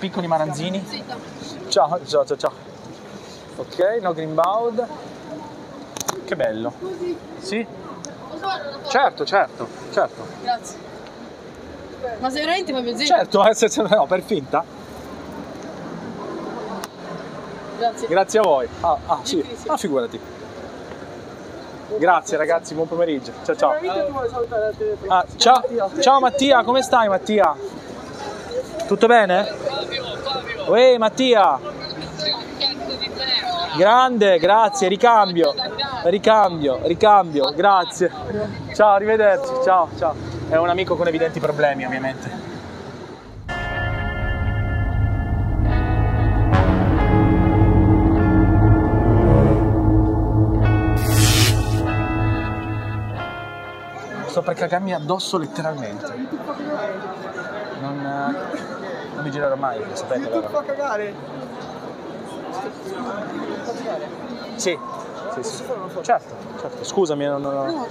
piccoli maranzini. Ciao, ciao, ciao, ciao. Ok, no greenbaud. Che bello. Sì? Certo, certo, certo. Grazie. Ma sei veramente Fabio Zeta? Certo, se no, per finta. Grazie. Grazie a voi. Ah, ah sì, ah, figurati. Grazie ragazzi, buon pomeriggio. Ciao ciao. Ah, ciao. Ciao Mattia, come stai Mattia? Tutto bene? Ehi Mattia! Grande, grazie, ricambio. Ricambio, ricambio, grazie. Ciao, arrivederci, ciao, ciao. È un amico con evidenti problemi ovviamente. Sto per cagarmi addosso letteralmente. Non mi girerò mai, lo sapete. YouTube fa cagare? Sì, sì, sì. Certo, certo. Scusami, non ho... No,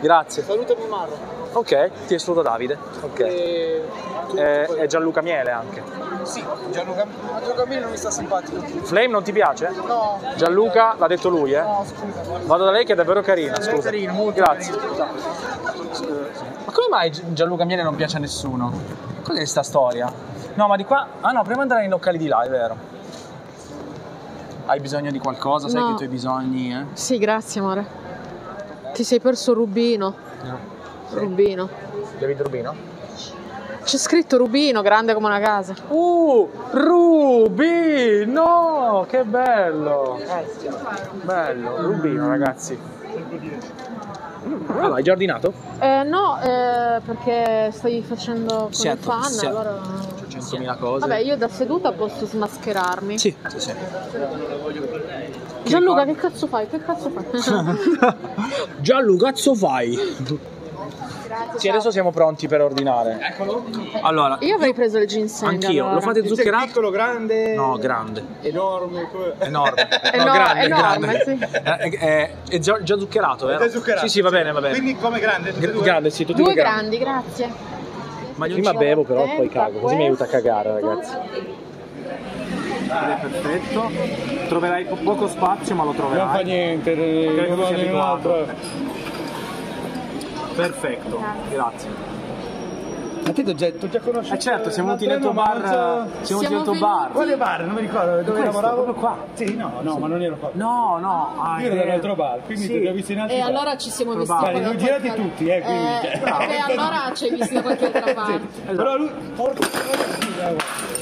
grazie. Salutami Maro. Ok, ti è saluto Davide. Ok. E Gianluca Miele anche. Sì, Gianluca Miele non mi sta simpatico. Flame non ti piace? No. Gianluca l'ha detto lui, eh? No, scusa. Vado da lei che è davvero carina, scusa. È carino, molto grazie. Carino. Ma come mai Gianluca Miele non piace a nessuno? Cos'è questa storia? No, ma di qua... Ah no, prima andare nei locali di là, è vero. Hai bisogno di qualcosa? No. Sai che tu hai bisogni, eh? Sì, grazie amore. Ti sei perso Rubino. No. Sì. Rubino. David Rubino? C'è scritto Rubino, grande come una casa. Rubino! Che bello! Bello, Rubino, ragazzi. Allora, hai giardinato? No, perché stai facendo con il fan, allora... C'è 100.000 cose. Vabbè, io da seduta posso smascherarmi. Sì, sì, sì. Gianluca, che cazzo fai? Che cazzo fai? Gianluca, cazzo fai? Sì, adesso siamo pronti per ordinare. Eccolo. Allora, io avrei preso il ginseng. Anch'io. Allora. Lo fate zuccherato? Piccolo, grande? No, grande. Enorme. Enorme. No, grande, enorme, grande. Sì. È già zuccherato, vero? È zuccherato. Sì, sì, va bene, va bene. Quindi come grande? Grande, sì, tutti due grandi. Due grandi, grazie. Ma prima bevo però, poi cago. Così mi aiuta a cagare, ragazzi. È perfetto. Troverai poco spazio, ma lo troverai. Non fa niente. Credo che sia abituato. Perfetto, grazie. Ma te t'ho già conosciuto? Eh certo, siamo venuti nel tuo bar. Siamo nel tuo bar. Quale bar? Non mi ricordo dove lavoravo. Proprio qua. Sì, no, no, sì. Ma non ero qua. No, no. Io ero dall'altro bar, quindi sì. Ti ho visto in altri. E allora ci siamo visti. Li ho girati tutti, quindi. E allora ci hai visto da qualche altra parte. Sì. Esatto. Però lui. Porca miseria.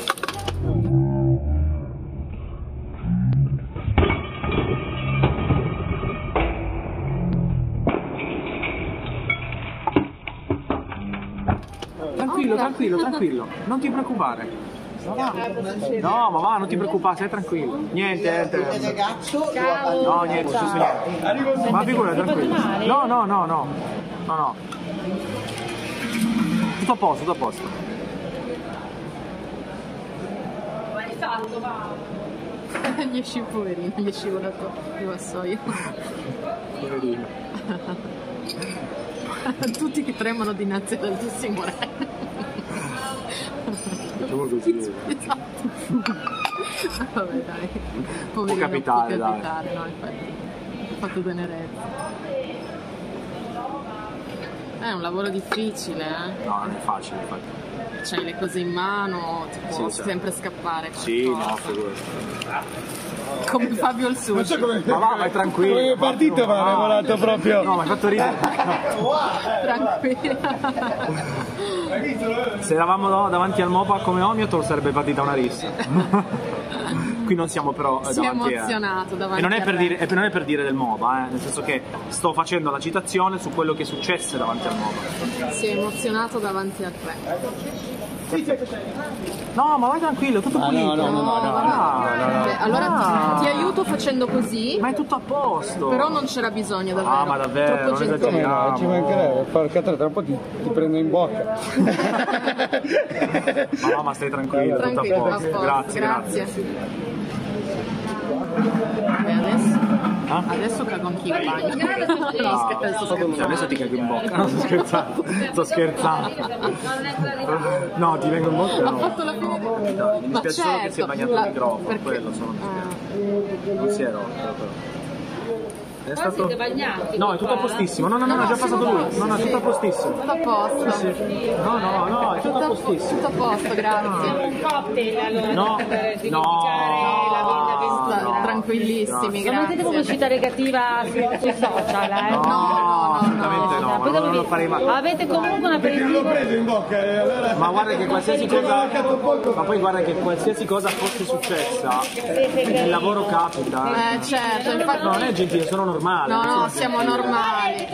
Tranquillo, tranquillo, non ti preoccupare. No, ma va, non ti preoccupare, stai tranquillo. Niente, no, niente, ci sono. Ma figura, tranquillo. No, no, no, no. No, no. Tutto a posto, tutto a posto. Ma hai fatto, va. Mi esci poverino, mi è scivolato il vassoio. Poverino. Tutti che tremano dinanzi al tuo signore. Facciamo così. Vabbè dai. Poverino, può capitare, dai. No, infatti. Ho fatto tenerezza. È un lavoro difficile, eh? No, non è facile, infatti. C'hai le cose in mano, ti può sempre scappare. Sì, no, figurati. Come Fabio il sushi. Non so come... Ma va, vai tranquillo. Come è partita ma l'hai volato proprio. No, ma hai fatto ridere. Tranquillo. Se eravamo davanti al Mopa come Omiotor sarebbe partita una rissa. Qui non siamo però davanti emozionato davanti e non è per dire, e non è per dire del MOBA, nel senso che sto facendo la citazione su quello che successe davanti al MOBA. Si è emozionato davanti al re. No, ma vai tranquillo, tutto pulito. No. Allora ti aiuto facendo così. Ma è tutto a posto. Però non c'era bisogno davvero. Ah, ma davvero, troppo gentile. No, ci mancherebbe, porca tra un po' ti prendo in bocca. No, ma stai tranquillo, tutto a posto. Grazie. Grazie. Bene, adesso Ah? Adesso cago anch'io in bagno. No, adesso ti cago in bocca. No, sto scherzando. Sto scherzando. No, ti vengo in bocca. Ha fatto la fine. Mi dispiace solo che si è bagnato il microfono. Quello sono dispiace. Non si è rotto però. È stato... siete bagnati? No, è tutto a postissimo. No, no, no, no, è già passato lui. No, no, è tutto a postissimo. Tutto a posto. Sì, sì. No, no, no, è tutto a postissimo. Tutto a posto, grazie. No. Un cocktail allora. No, per no, no, la no, tranquillissimi, grazie. Non potete pubblicità negativa sui social, eh? No, no, assolutamente no, no, no, non lo farei mai. Avete comunque una perché l'ho preso in bocca, allora... Ma guarda che qualsiasi cosa. Ma poi guarda che qualsiasi cosa fosse successa, il lavoro capita. Certo, infatti. No, non è gentile, sono normale. No, no, siamo normali.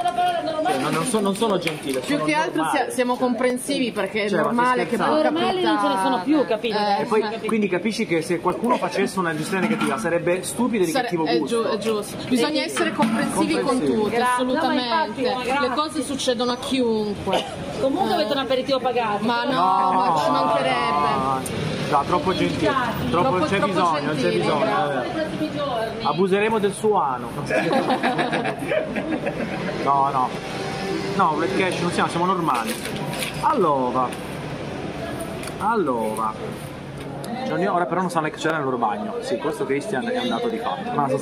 Non sono gentile. Più che altro siamo comprensivi perché è normale che poi normali non ce ne sono più, capito? E poi quindi capisci che se qualcuno facesse una gestione negativa sarebbe stupido e di cattivo gusto. È giusto. Bisogna essere comprensivi con tutti, assolutamente. Le cose succedono a chiunque. Comunque avete un aperitivo pagato. Ma no, ma ci mancherebbe. No, troppo gentile, c'è bisogno, c'è bisogno. Abuseremo del suo ano. No, no. No, perché non siamo, siamo normali. Allora. Ora però non sanno che c'era nel loro bagno. Sì, questo Christian è andato di fatto. Ma sto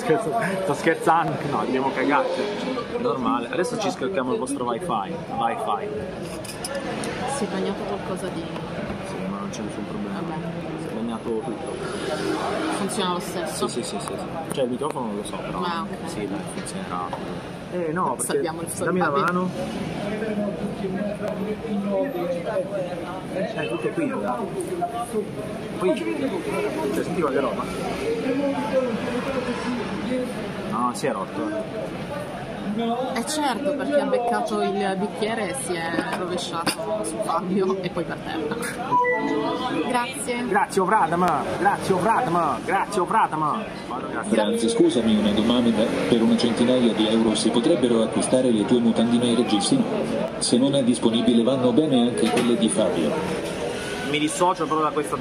scherzando. No, abbiamo cagato. Normale. Adesso ci scarichiamo il vostro wifi. Si è bagnato qualcosa di... Sì, ma non c'è nessun problema. Vabbè. Si è bagnato tutto. Funziona lo stesso? Sì, sì, sì, sì. Cioè il microfono non lo so, però... Ah, okay. Sì, dai, funzionerà. No, perché dammi la mano. Tutto qui. Poi, cioè, sentiva che roba. No, si è rotto. Certo, perché ha beccato il bicchiere e si è rovesciato su Fabio e poi per terra. Grazie. Grazie Ovradama, grazie Ovradama, grazie Ovradama. Grazie, scusami una domanda, per una centinaia di € si potrebbero acquistare le tue mutandine Reggissi? Se non è disponibile vanno bene anche quelle di Fabio. Mi dissocio proprio da questa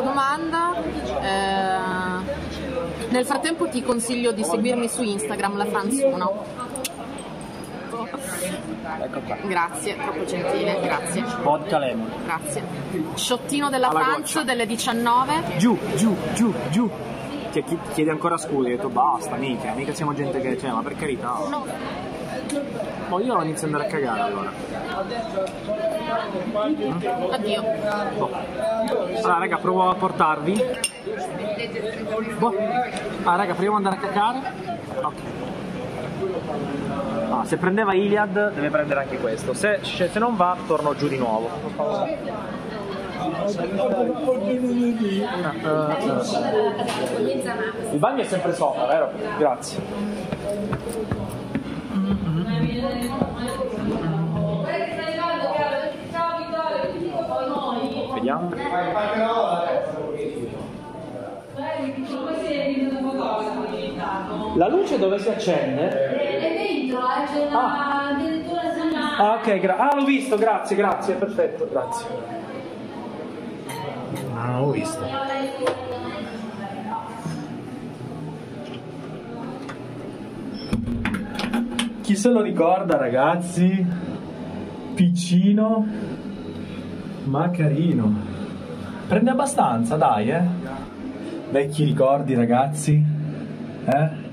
domanda. Nel frattempo ti consiglio di seguirmi su Instagram, la Franz1. Ecco qua. Grazie, troppo gentile, grazie. Vodka lemon. Grazie. Sciottino della Franz delle 19. Giù, giù, giù, giù. Chiedi ancora scusa, hai detto basta, mica siamo gente che... Cioè, ma per carità. No. Ma io inizio ad andare a cagare allora. Addio. Boh. Allora raga, provo a portarvi. Boh. Allora raga, proviamo ad andare a cagare. Ok. Ah, se prendeva Iliad deve prendere anche questo. Se non va, torno giù di nuovo. Il bagno è sempre sopra, vero? Grazie. Vediamo. La luce dove si accende? È dentro, c'è la addirittura segnale. Ah, ok, l'ho visto, grazie, grazie, perfetto, grazie. Ah, non l'ho visto. Chi se lo ricorda, ragazzi? Piccino ma carino. Prende abbastanza, dai, eh? Vecchi ricordi, ragazzi, eh?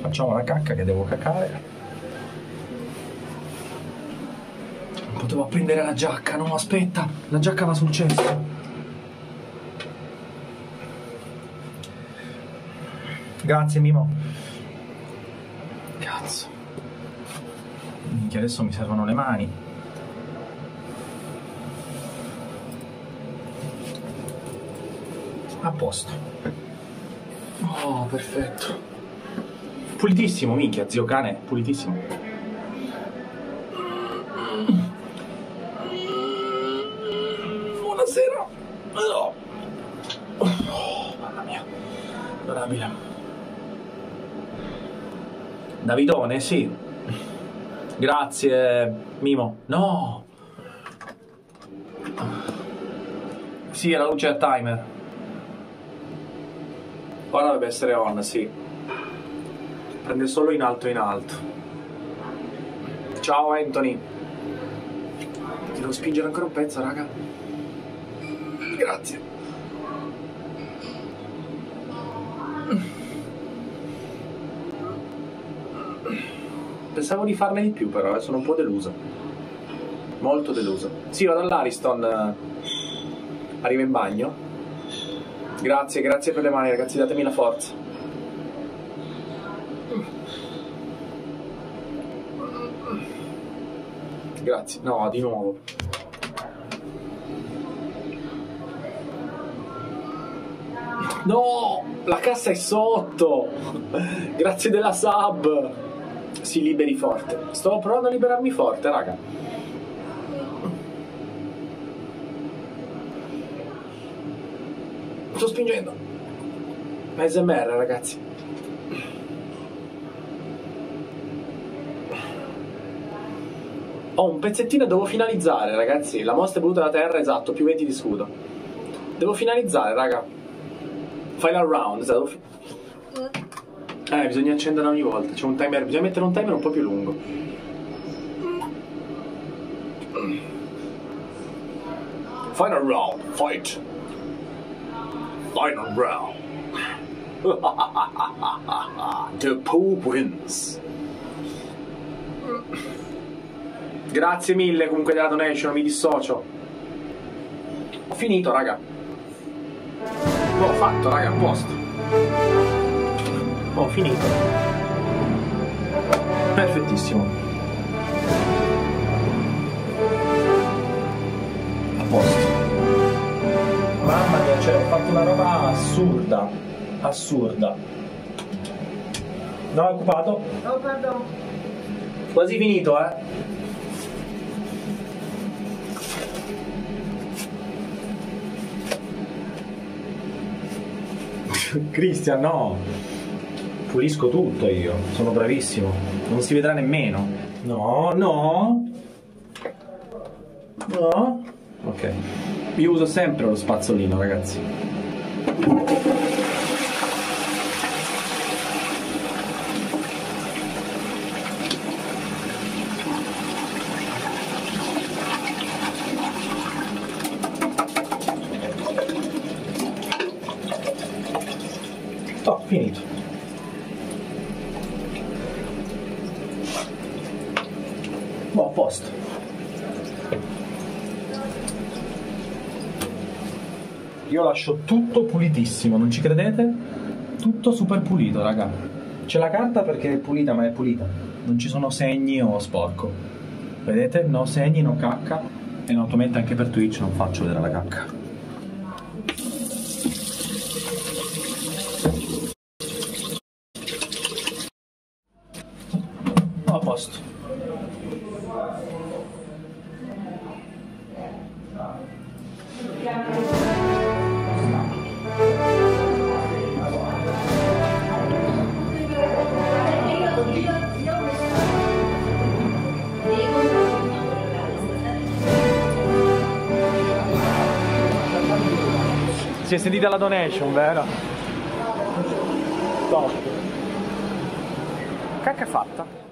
Facciamo la cacca che devo cacare. Non potevo prendere la giacca, no, aspetta, la giacca va sul cesso. Grazie, Mimo. Cazzo, minchia, adesso mi servono le mani. A posto. Oh, perfetto. Pulitissimo, minchia, zio cane, pulitissimo. Buonasera. Oh, mamma mia. Adorabile. Davidone, sì. Grazie, Mimo. No. Sì, è la luce al timer. Ora dovrebbe essere on, sì. Prende solo in alto in alto. Ciao Anthony. Ti devo spingere ancora un pezzo, raga. Grazie. Pensavo di farne di più però, sono un po' deluso. Molto deluso. Sì, vado all'Ariston. Arrivo in bagno. Grazie, grazie per le mani ragazzi, datemi la forza. Grazie, no, di nuovo. No, la cassa è sotto. Grazie della sub. Si liberi forte. Sto provando a liberarmi forte, raga. Sto spingendo. ASMR, ragazzi. Oh, un pezzettino devo finalizzare, ragazzi. La mossa è voluta da terra, esatto, più 20 di scudo. Devo finalizzare, raga. Final round, esatto. Bisogna accendere ogni volta. C'è un timer, bisogna mettere un timer un po' più lungo. Final round, fight. Final round. The Pope wins. Grazie mille comunque della donation, mi dissocio. Ho finito, raga. L'ho fatto, raga, a posto. Ho finito. Perfettissimo. A posto. Mamma mia, cioè, ho fatto una roba assurda. Assurda. No, è occupato? No, perdono. Quasi finito, eh. Cristian, no. Pulisco tutto io. Sono bravissimo. Non si vedrà nemmeno. No, no. No. Ok. Io uso sempre lo spazzolino, ragazzi. Oh, finito. Boh, a posto. Io lascio tutto pulitissimo, non ci credete? Tutto super pulito, raga. C'è la carta perché è pulita, ma è pulita. Non ci sono segni o sporco. Vedete? No segni, no cacca. E naturalmente anche per Twitch non faccio vedere la cacca. No, a posto. Si è sentita la donation, vero? Top. Cacca fatta.